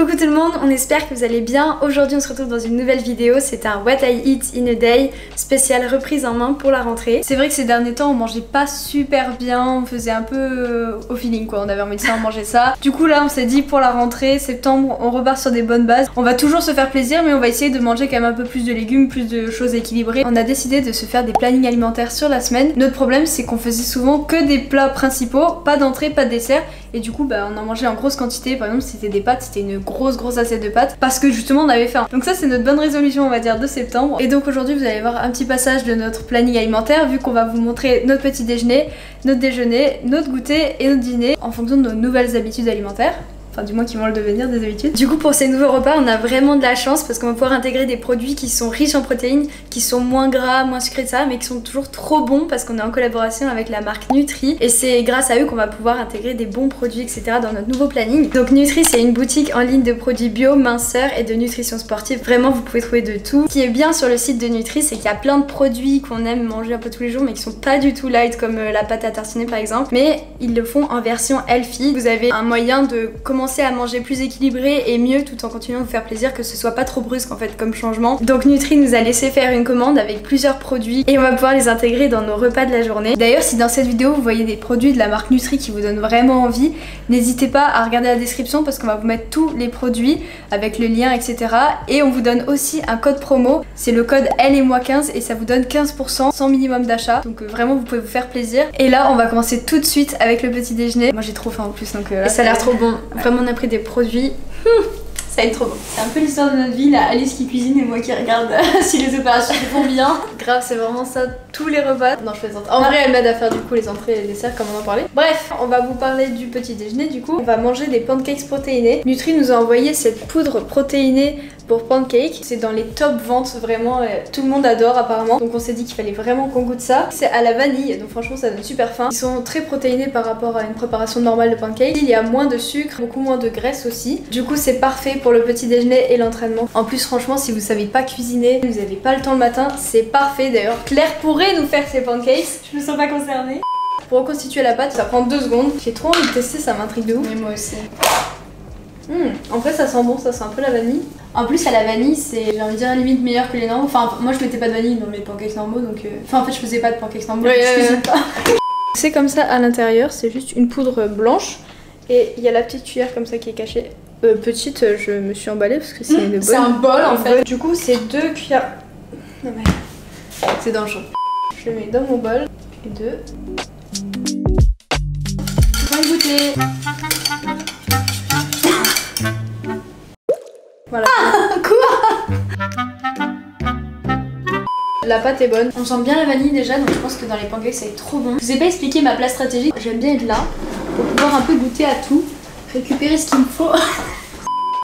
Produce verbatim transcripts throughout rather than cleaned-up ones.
Coucou tout le monde, on espère que vous allez bien. Aujourd'hui on se retrouve dans une nouvelle vidéo, c'est un What I Eat in a Day spécial reprise en main pour la rentrée. C'est vrai que ces derniers temps on mangeait pas super bien, on faisait un peu euh, au feeling quoi, on avait envie de ça, on mangeait ça. Du coup là on s'est dit pour la rentrée, septembre, on repart sur des bonnes bases. On va toujours se faire plaisir mais on va essayer de manger quand même un peu plus de légumes, plus de choses équilibrées. On a décidé de se faire des plannings alimentaires sur la semaine. Notre problème c'est qu'on faisait souvent que des plats principaux, pas d'entrée, pas de dessert. Et du coup bah, on en mangeait en grosse quantité, par exemple c'était des pâtes, c'était une grosse grosse assiette de pâtes parce que justement on avait faim. Donc ça c'est notre bonne résolution on va dire de septembre. Et donc aujourd'hui vous allez voir un petit passage de notre planning alimentaire vu qu'on va vous montrer notre petit déjeuner, notre déjeuner, notre goûter et notre dîner en fonction de nos nouvelles habitudes alimentaires. Enfin du moins qui vont le devenir des habitudes. Du coup pour ces nouveaux repas on a vraiment de la chance parce qu'on va pouvoir intégrer des produits qui sont riches en protéines, qui sont moins gras, moins sucrés de ça, mais qui sont toujours trop bons parce qu'on est en collaboration avec la marque Nutri et c'est grâce à eux qu'on va pouvoir intégrer des bons produits etc dans notre nouveau planning. Donc Nutri c'est une boutique en ligne de produits bio, minceur et de nutrition sportive. Vraiment vous pouvez trouver de tout. Ce qui est bien sur le site de Nutri c'est qu'il y a plein de produits qu'on aime manger un peu tous les jours mais qui sont pas du tout light comme la pâte à tartiner par exemple, mais ils le font en version healthy. Vous avez un moyen de comment à manger plus équilibré et mieux tout en continuant de vous faire plaisir, que ce soit pas trop brusque en fait comme changement. Donc Nutri nous a laissé faire une commande avec plusieurs produits et on va pouvoir les intégrer dans nos repas de la journée. D'ailleurs si dans cette vidéo vous voyez des produits de la marque Nutri qui vous donnent vraiment envie, n'hésitez pas à regarder la description parce qu'on va vous mettre tous les produits avec le lien etc et on vous donne aussi un code promo, c'est le code elle et moi quinze et ça vous donne quinze pour cent sans minimum d'achat, donc vraiment vous pouvez vous faire plaisir. Et là on va commencer tout de suite avec le petit déjeuner. Moi j'ai trop faim en plus donc euh, et ça a l'air trop bon. Vraiment on a pris des produits, hmm, ça va être trop bon. C'est un peu l'histoire de notre vie là, Alice qui cuisine et moi qui regarde si les opérations se font bien. Grave c'est vraiment ça tous les repas. Non je plaisante, en ah. vrai elle m'aide à faire du coup les entrées et les desserts comme on en parlait. Bref on va vous parler du petit déjeuner du coup. On va manger des pancakes protéinés. Nutri nous a envoyé cette poudre protéinée pour pancakes, c'est dans les top ventes vraiment, tout le monde adore apparemment, donc on s'est dit qu'il fallait vraiment qu'on goûte ça. C'est à la vanille donc franchement ça donne super faim. Ils sont très protéinés par rapport à une préparation normale de pancakes, il y a moins de sucre, beaucoup moins de graisse aussi, du coup c'est parfait pour le petit déjeuner et l'entraînement. En plus franchement si vous savez pas cuisiner, vous avez pas le temps le matin, c'est parfait. D'ailleurs Claire pourrait nous faire ses pancakes, je me sens pas concernée. Pour reconstituer la pâte ça prend deux secondes, j'ai trop envie de tester, ça m'intrigue de ouf. Mais moi aussi. Mmh. En fait ça sent bon, ça sent un peu la vanille. En plus à la vanille c'est, j'ai envie de dire, limite meilleur que les normaux. Enfin moi je mettais pas de vanille dans mes pancakes normaux donc euh... enfin en fait je faisais pas de pancakes normaux, ouais, euh... C'est comme ça à l'intérieur, c'est juste une poudre blanche et il y a la petite cuillère comme ça qui est cachée. Euh, petite, je me suis emballée parce que c'est mmh, une bonne... C'est un bol en fait. Du coup c'est deux cuillères... Non mais... C'est dangereux. Je le mets dans mon bol. Et deux. Bon goûter. Voilà. Ah, quoi? La pâte est bonne. On sent bien la vanille déjà, donc je pense que dans les pancakes ça va être trop bon. Je vous ai pas expliqué ma place stratégique. J'aime bien être là pour pouvoir un peu goûter à tout, récupérer ce qu'il me faut.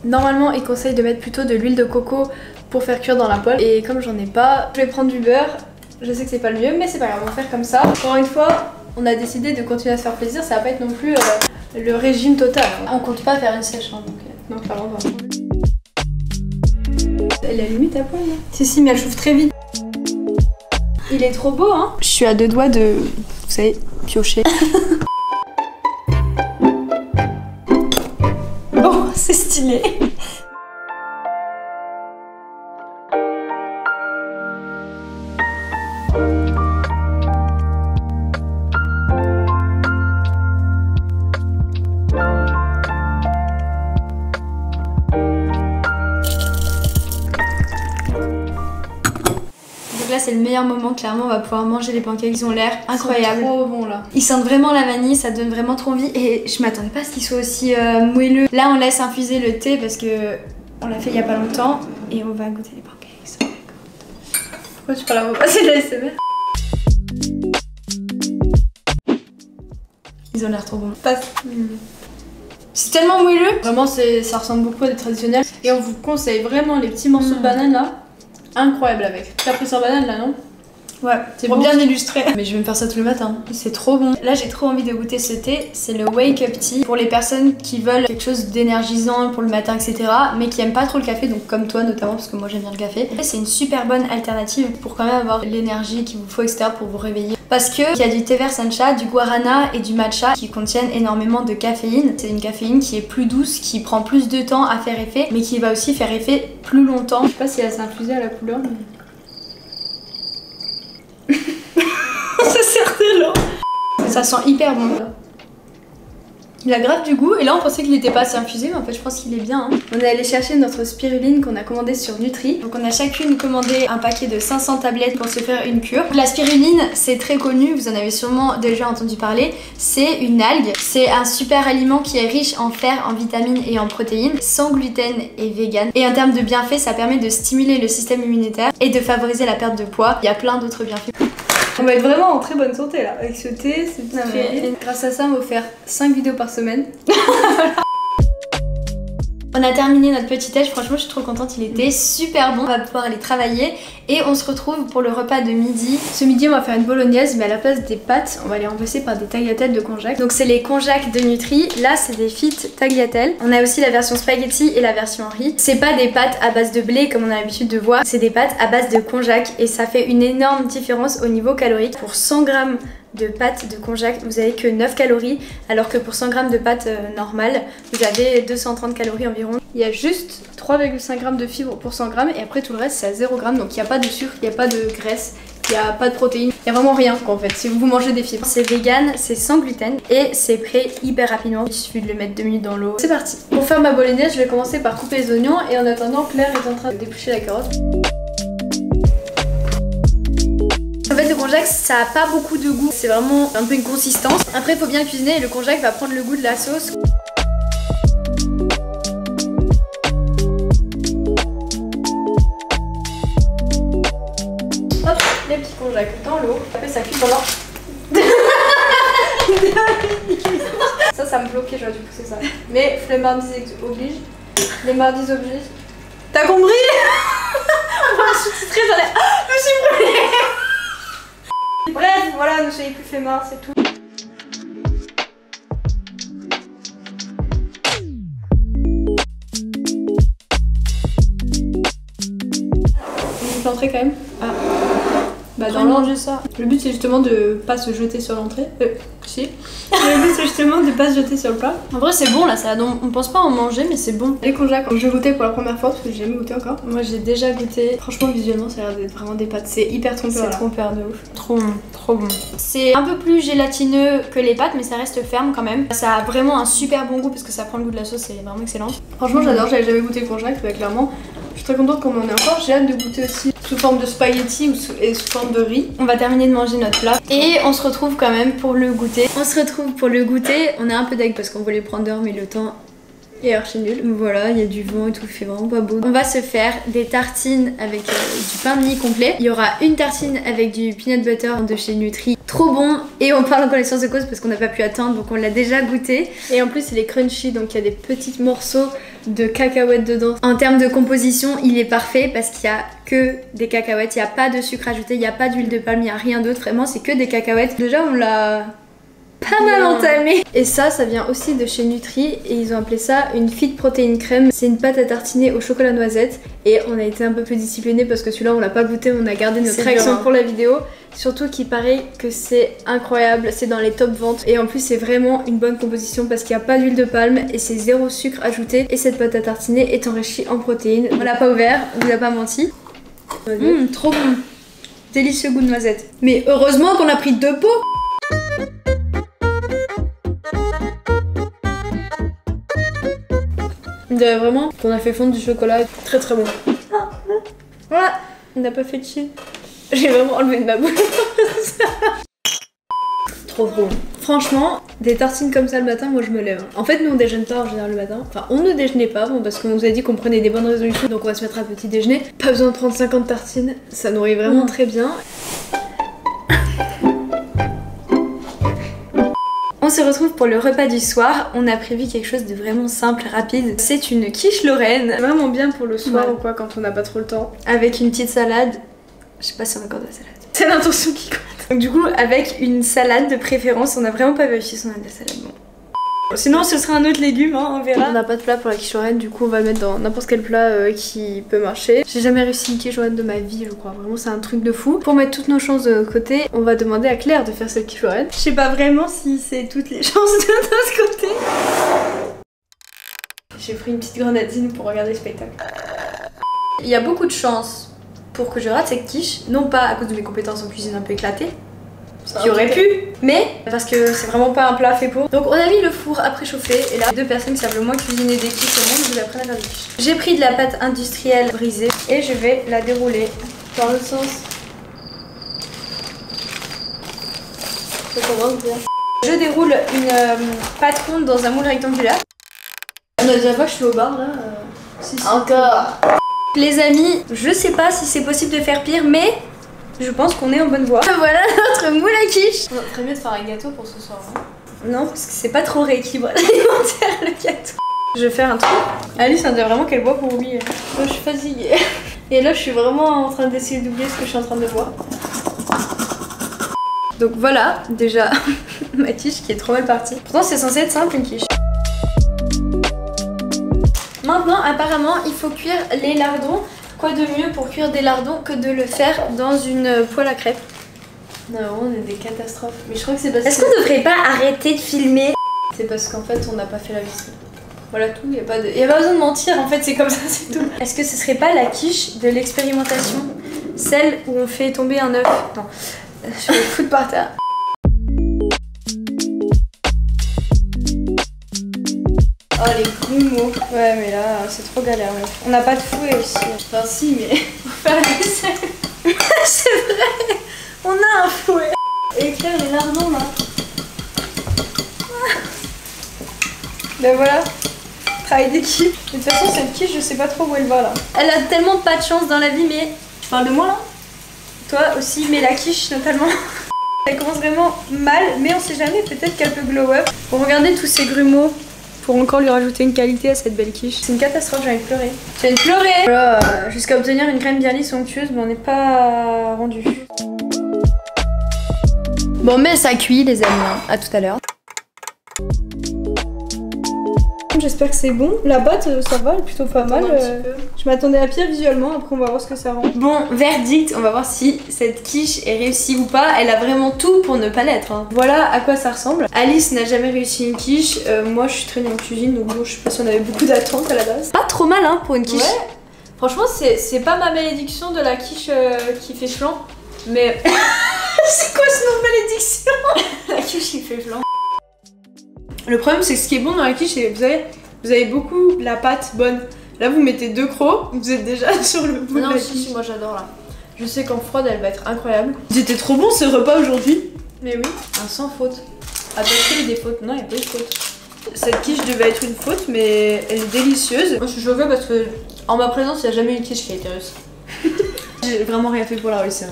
Normalement, ils conseillent de mettre plutôt de l'huile de coco pour faire cuire dans la poêle. Et comme j'en ai pas, je vais prendre du beurre. Je sais que c'est pas le mieux, mais c'est pas grave, on va faire comme ça. Encore une fois, on a décidé de continuer à se faire plaisir. Ça va pas être non plus euh, le régime total. Hein. On compte pas faire une sèche, hein, donc euh, non, pas. Elle a limite à poil. Si si mais elle chauffe très vite. Il est trop beau hein. Je suis à deux doigts de, vous savez, piocher. Bon c'est stylé. C'est le meilleur moment, clairement on va pouvoir manger les pancakes, ils ont l'air incroyables. Ils sont trop bons là. Ils sentent vraiment la vanille, ça donne vraiment trop envie et je m'attendais pas à ce qu'ils soient aussi euh, moelleux. Là on laisse infuser le thé parce que on l'a fait il y a pas longtemps et on va goûter les pancakes. Pourquoi tu parles à moi? C'est de la S M R. Ils ont l'air trop bons. Passe. C'est tellement moelleux. Vraiment ça ressemble beaucoup à des traditionnels et on vous conseille vraiment les petits morceaux mmh. de banane là. Incroyable avec. T'as pris sans banane là non? Ouais, c'est bon. Bien illustré. Mais je vais me faire ça tout le matin, c'est trop bon. Là j'ai trop envie de goûter ce thé, c'est le Wake Up Tea. Pour les personnes qui veulent quelque chose d'énergisant pour le matin etc, mais qui aiment pas trop le café, donc comme toi notamment parce que moi j'aime bien le café. C'est une super bonne alternative pour quand même avoir l'énergie qu'il vous faut etc pour vous réveiller. parce qu'il y a du thé vert sancha, du guarana et du matcha qui contiennent énormément de caféine. C'est une caféine qui est plus douce, qui prend plus de temps à faire effet, mais qui va aussi faire effet plus longtemps. Je sais pas si elle s'est infusée à la couleur, mais... Ça sert de l'eau. Ça sent hyper bon. Il a grave du goût et là on pensait qu'il n'était pas assez infusé, mais en fait je pense qu'il est bien. Hein. On est allé chercher notre spiruline qu'on a commandée sur Nutri. Donc on a chacune commandé un paquet de cinq cents tablettes pour se faire une cure. La spiruline, c'est très connu, vous en avez sûrement déjà entendu parler. C'est une algue, c'est un super aliment qui est riche en fer, en vitamines et en protéines, sans gluten et vegan. Et en termes de bienfaits, ça permet de stimuler le système immunitaire et de favoriser la perte de poids. Il y a plein d'autres bienfaits. On va être vraiment en très bonne santé là, avec ce thé, cette spiruline. Grâce à ça, on va faire cinq vidéos par semaine. On a terminé notre petit déj, franchement je suis trop contente, il était super bon. On va pouvoir aller travailler et on se retrouve pour le repas de midi. Ce midi on va faire une bolognaise, mais à la place des pâtes, on va les remplacer par des tagliatelles de konjac. Donc c'est les konjac de Nutri, là c'est des fit tagliatelles. On a aussi la version spaghetti et la version riz. C'est pas des pâtes à base de blé comme on a l'habitude de voir, c'est des pâtes à base de konjac et ça fait une énorme différence au niveau calorique. Pour cent grammes de pâtes de konjac, vous avez que neuf calories, alors que pour cent grammes de pâtes euh, normales, vous avez deux cent trente calories environ. Il y a juste trois virgule cinq grammes de fibres pour cent grammes et après tout le reste c'est à zéro gramme, donc il n'y a pas de sucre, il n'y a pas de graisse, il n'y a pas de protéines, il n'y a vraiment rien en fait si vous mangez des fibres. C'est vegan, c'est sans gluten et c'est prêt hyper rapidement, il suffit de le mettre deux minutes dans l'eau. C'est parti. Pour faire ma bolognaise, je vais commencer par couper les oignons et en attendant Claire est en train de d'éplucher la carotte. Le konjac, ça a pas beaucoup de goût, c'est vraiment un peu une consistance. Après il faut bien le cuisiner et le konjac va prendre le goût de la sauce. Hop, les petits konjac dans l'eau, après ça cuit pendant... ça, ça me bloquait, j'aurais dû pousser ça. Mais les mardis obligent, les mardis obligent. T'as compris? Je suis titrée, j'en ai... Ah, je suis brûlée. Bref, voilà, ne soyez plus flemmards, c'est tout. On peut l'entrée quand même. Ah. Bah dans manger ça. Le but c'est justement de pas se jeter sur l'entrée. Euh, si. Le but c'est justement de pas se jeter sur le plat. En vrai c'est bon là, ça. On pense pas en manger mais c'est bon. Les konjac, je vais goûter pour la première fois parce que j'ai jamais goûté encore. Moi j'ai déjà goûté. Franchement visuellement ça a l'air d'être vraiment des pâtes. C'est hyper trompeur. C'est trompeur de ouf. Trop bon, trop bon. C'est un peu plus gélatineux que les pâtes mais ça reste ferme quand même. Ça a vraiment un super bon goût parce que ça prend le goût de la sauce, c'est vraiment excellent. Franchement j'adore, j'avais jamais goûté le konjac, mais clairement. Je suis très contente qu'on en ait encore, j'ai hâte de goûter aussi sous forme de spaghetti ou sous, et sous forme de riz. On va terminer de manger notre plat et on se retrouve quand même pour le goûter. On se retrouve pour le goûter, on est un peu deg parce qu'on voulait prendre dehors mais le temps est archi nul. Voilà, il y a du vent et tout, il fait vraiment pas beau. On va se faire des tartines avec euh, du pain de mie complet. Il y aura une tartine avec du peanut butter de chez Nutri. Trop bon et on parle en connaissance de cause parce qu'on n'a pas pu attendre donc on l'a déjà goûté. Et en plus c'est les crunchy donc il y a des petits morceaux de cacahuètes dedans. En termes de composition, il est parfait parce qu'il y a que des cacahuètes, il n'y a pas de sucre ajouté, il n'y a pas d'huile de palme, il n'y a rien d'autre, vraiment c'est que des cacahuètes. Déjà on l'a pas mal entamé. Et ça, ça vient aussi de chez Nutri et ils ont appelé ça une fit protéine crème. C'est une pâte à tartiner au chocolat noisette et on a été un peu plus disciplinés parce que celui-là on l'a pas goûté, on a gardé notre réaction dur, hein. Pour la vidéo. Surtout qu'il paraît que c'est incroyable, c'est dans les top ventes et en plus c'est vraiment une bonne composition parce qu'il n'y a pas d'huile de palme et c'est zéro sucre ajouté et cette pâte à tartiner est enrichie en protéines. On l'a pas ouvert, on vous a pas menti. Mmh, trop bon, délicieux goût de noisette. Mais heureusement qu'on a pris deux pots. De vraiment, on a fait fondre du chocolat, très très bon. Voilà, on n'a pas fait de chill. J'ai vraiment enlevé de ma bouche. Trop bon. Franchement, des tartines comme ça le matin, moi je me lève. En fait, nous on déjeune pas en général le matin. Enfin, on ne déjeunait pas bon, parce qu'on nous a dit qu'on prenait des bonnes résolutions, donc on va se mettre à petit déjeuner. Pas besoin de prendre cinquante tartines, ça nourrit vraiment mmh. Très bien. On se retrouve pour le repas du soir. On a prévu quelque chose de vraiment simple, rapide. C'est une quiche lorraine. Vraiment bien pour le soir ouais. Ou quoi quand on n'a pas trop le temps. Avec une petite salade. Je sais pas si on a encore de la salade. C'est l'intention qui compte. Donc du coup avec une salade de préférence. On n'a vraiment pas vérifié si on a de la salade. Bon. Sinon ce sera un autre légume, hein, on verra. On n'a pas de plat pour la quiche-lorraine, du coup on va mettre dans n'importe quel plat euh, qui peut marcher. J'ai jamais réussi une quiche-lorraine de ma vie, je crois, vraiment c'est un truc de fou. Pour mettre toutes nos chances de notre côté, on va demander à Claire de faire cette quiche-lorraine. Je sais pas vraiment si c'est toutes les chances de notre côté. J'ai pris une petite grenadine pour regarder le spectacle. Il y a beaucoup de chances pour que je rate cette quiche, non pas à cause de mes compétences en cuisine un peu éclatées, qui aurait pu, mais parce que c'est vraiment pas un plat fait pour. Donc on a mis le four à préchauffer et là, deux personnes qui savent le moins cuisiner des quiches au monde vous apprennent à faire des quiches. J'ai pris de la pâte industrielle brisée et je vais la dérouler dans l'autre sens. Ça commence bien. Je déroule une euh, pâte ronde dans un moule rectangulaire. On a déjà vu que je suis au bar là. Euh... Si, si. Encore. Les amis, je sais pas si c'est possible de faire pire, mais je pense qu'on est en bonne voie. Voilà notre moule à quiche. On ferait mieux de faire un gâteau pour ce soir. Hein. Non, parce que c'est pas trop rééquilibré alimentaire le gâteau. Je vais faire un truc. Alice, on dirait vraiment qu'elle boit pour oublier. Moi, je suis fatiguée. Et là, je suis vraiment en train d'essayer d'oublier ce que je suis en train de boire. Donc voilà, déjà, ma quiche qui est trop mal partie. Pourtant, c'est censé être simple une quiche. Maintenant, apparemment, il faut cuire les lardons. Quoi de mieux pour cuire des lardons que de le faire dans une poêle à crêpes? Non, on est des catastrophes. Mais je crois que c'est parce que... Est-ce qu'on devrait pas arrêter de filmer? C'est parce qu'en fait, on n'a pas fait la vaisselle. Voilà tout, il y a pas de... y a pas besoin de mentir, en fait, c'est comme ça, c'est tout. Est-ce que ce serait pas la quiche de l'expérimentation? Celle où on fait tomber un œuf? Non, je vais le foutre par terre. Oh les grumeaux. Ouais mais là c'est trop galère là. On n'a pas de fouet aussi. Enfin si mais faut faire la vaisselle. C'est vrai. On a un fouet. Et Claire les lardons là. Ben voilà. Travail d'équipe. De toute façon cette quiche je sais pas trop où elle va là. Elle a tellement pas de chance dans la vie mais... Tu parles de moi là? Toi aussi mais la quiche notamment. Elle commence vraiment mal mais on sait jamais, peut-être qu'elle peut glow up. Bon regardez tous ces grumeaux. Pour encore lui rajouter une qualité à cette belle quiche. C'est une catastrophe, j'ai envie de pleurer. J'ai envie de pleurer. Voilà, jusqu'à obtenir une crème bien lisse onctueuse, mais on n'est pas rendu. Bon, mais ça cuit, les amis. À tout à l'heure. J'espère que c'est bon. La pâte, ça va, elle est plutôt pas mal. Euh, je m'attendais à pire visuellement, après on va voir ce que ça rend. Bon, verdict, on va voir si cette quiche est réussie ou pas. Elle a vraiment tout pour ne pas l'être. Hein. Voilà à quoi ça ressemble. Alice n'a jamais réussi une quiche. Euh, moi, je suis très nulle en cuisine, donc bon, je sais pas si on avait beaucoup d'attentes à la base. Pas trop mal, hein, pour une quiche. Ouais. Franchement, c'est pas ma malédiction de la quiche euh, qui fait flan, mais... C'est quoi ce nom de malédiction? La quiche qui fait flan. Le problème c'est que ce qui est bon dans la quiche, c'est vous avez, vous avez beaucoup la pâte bonne. Là vous mettez deux crocs, vous êtes déjà sur le bout non, de la si, quiche. Si, moi j'adore là. Je sais qu'en froide elle va être incroyable. C'était trop bon ce repas aujourd'hui. Mais oui, un sans faute. Attends, il y a des fautes. Non, il n'y a pas eu de faute. Cette quiche devait être une faute, mais elle est délicieuse. Moi je suis choquée parce que en ma présence, il n'y a jamais eu une quiche qui a été réussie. J'ai vraiment rien fait pour la réussir.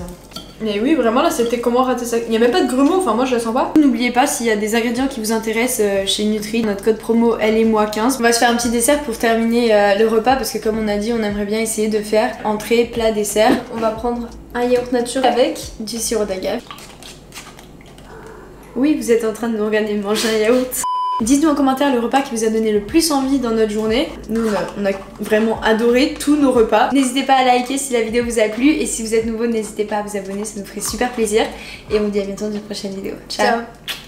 Mais oui, vraiment là c'était comment rater ça. Il n'y a même pas de grumeaux, enfin moi je la sens pas. N'oubliez pas, s'il y a des ingrédients qui vous intéressent euh, chez Nutri, notre code promo elle et moi quinze. On va se faire un petit dessert pour terminer euh, le repas parce que comme on a dit, on aimerait bien essayer de faire entrée, plat, dessert. On va prendre un yaourt nature avec du sirop d'agave. Oui, vous êtes en train de nous regarder manger un yaourt. Dites-nous en commentaire le repas qui vous a donné le plus envie dans notre journée. Nous, on a vraiment adoré tous nos repas. N'hésitez pas à liker si la vidéo vous a plu. Et si vous êtes nouveau, n'hésitez pas à vous abonner, ça nous ferait super plaisir. Et on vous dit à bientôt dans une prochaine vidéo. Ciao, ciao.